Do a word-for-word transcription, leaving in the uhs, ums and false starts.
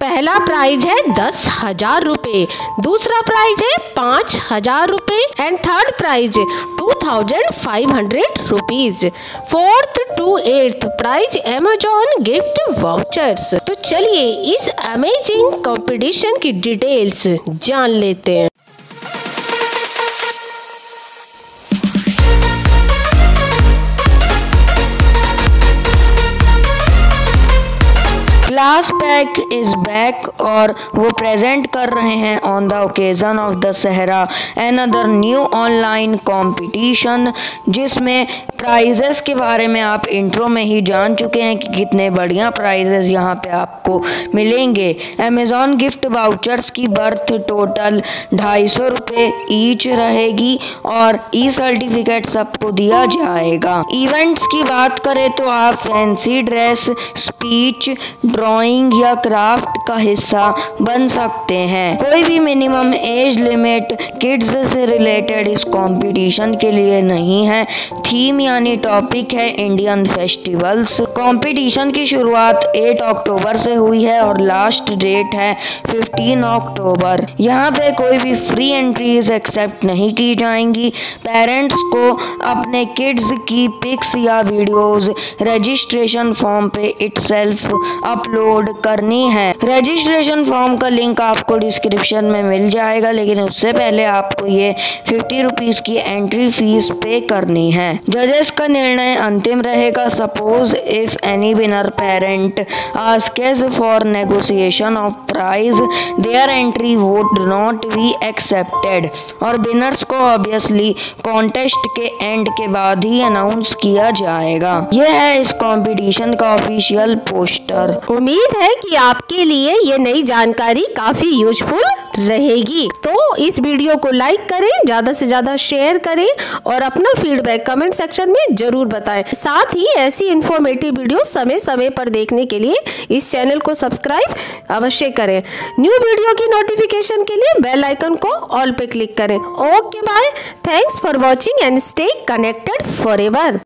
पहला प्राइज है दस हजार रुपये, दूसरा प्राइज है पाँच हजार रुपये and third prize two thousand five hundred rupees. Fourth to eighth prize Amazon gift vouchers. तो चलिए इस अमेजिंग कंपटीशन की डिटेल्स जान लेते हैं। लास्ट पैक इज बैक और वो प्रेजेंट कर रहे हैं on the occasion of the सहरा another new online competition, जिसमें प्राइजेस के बारे में आप इंट्रो में ही जान चुके हैं कि कितने बढ़िया प्राइजेस यहाँ पे आपको मिलेंगे। अमेज़ॉन गिफ्ट वाउचर्स की बर्थ टोटल ढाई सौ रुपये ईच रहेगी और ई सर्टिफिकेट सबको दिया जाएगा। इवेंट्स की बात करें तो आप फैंसी ड्रेस, स्पीच, ड्राइंग या क्राफ्ट का हिस्सा बन सकते हैं। कोई भी मिनिमम एज लिमिट किड्स से रिलेटेड इस कंपटीशन के लिए नहीं है। थीम यानी टॉपिक है इंडियन फेस्टिवल्स। कंपटीशन की शुरुआत आठ अक्टूबर से हुई है और लास्ट डेट है पंद्रह अक्टूबर। यहाँ पे कोई भी फ्री एंट्रीज एक्सेप्ट नहीं की जाएंगी। पेरेंट्स को अपने किड्स की पिक्स या वीडियोज रजिस्ट्रेशन फॉर्म पे इटसेल्फ अप अपलोड करनी है। रजिस्ट्रेशन फॉर्म का लिंक आपको डिस्क्रिप्शन में मिल जाएगा, लेकिन उससे पहले आपको ये फिफ्टी रुपीज़ की एंट्री फीस पे करनी है। जजेस का निर्णय अंतिम रहेगा। Suppose if any winner parent asks for negotiation of prize, their entry would not be accepted. और विनर्स को ऑब्वियसली कॉन्टेस्ट के एंड के बाद ही अनाउंस किया जाएगा। यह है इस कॉम्पिटिशन का ऑफिशियल पोस्टर। उम्मीद है कि आपके लिए ये नई जानकारी काफी यूजफुल रहेगी। तो इस वीडियो को लाइक करें, ज्यादा से ज्यादा शेयर करें और अपना फीडबैक कमेंट सेक्शन में जरूर बताएं। साथ ही ऐसी इंफॉर्मेटिव वीडियो समय समय पर देखने के लिए इस चैनल को सब्सक्राइब अवश्य करें। न्यू वीडियो की नोटिफिकेशन के लिए बेल आइकन को ऑल पे क्लिक करें। Okay bye, thanks for watching and stay connected for ever.